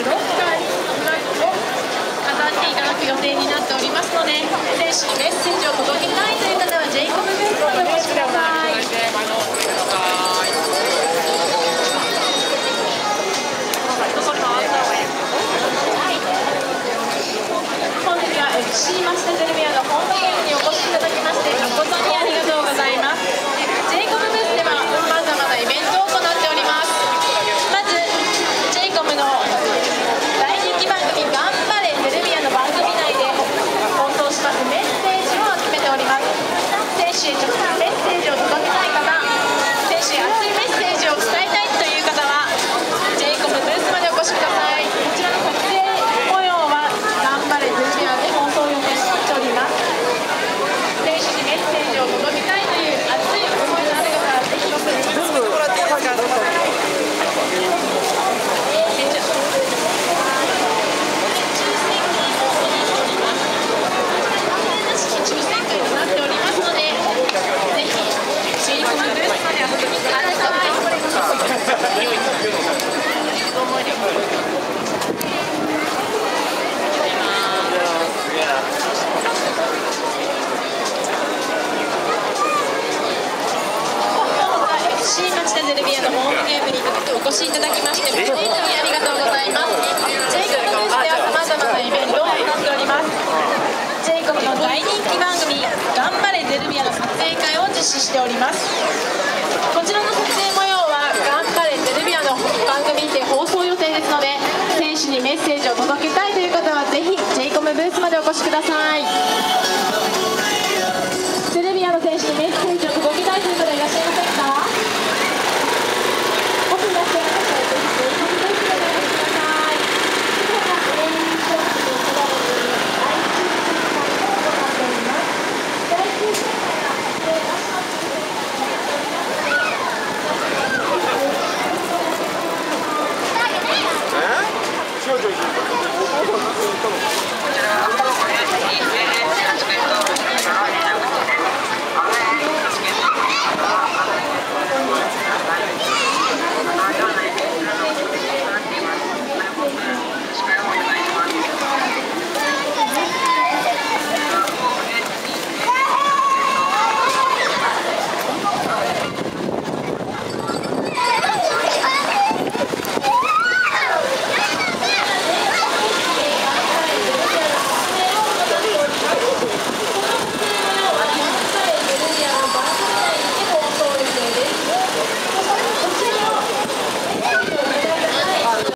6回フラッグを飾っていただく予定になっておりますので、選手にメッセージを届けたいという方はジェイコブベルトをお願いしてください。本日は FC マスターテレビアのホームゲームにお越しいただきまして誠にありがとうございます。ジェイコブベルトでは様々なイベントを行っております。まずジェイコムの選手へ直接メッセージを届けたい方、選手へ熱いメッセージを伝えたいという方はジェイコムブースまでお越しください。こちらの撮影模様は頑張れズルビアで放送予定しております。選手にメッセージを届けたいという熱い思いのある方はぜひお越しください。ゼルビアのホームゲームにお越しいただきまして、本当にありがとうございます。ジェイコムブースでは様々なイベントを行っております。ジェイコムの大人気番組「頑張れゼルビア」の撮影会を実施しております。こちらの撮影模様は「頑張れゼルビア」の番組で放送予定ですので、選手にメッセージを届けたいという方はぜひジェイコムブースまでお越しください。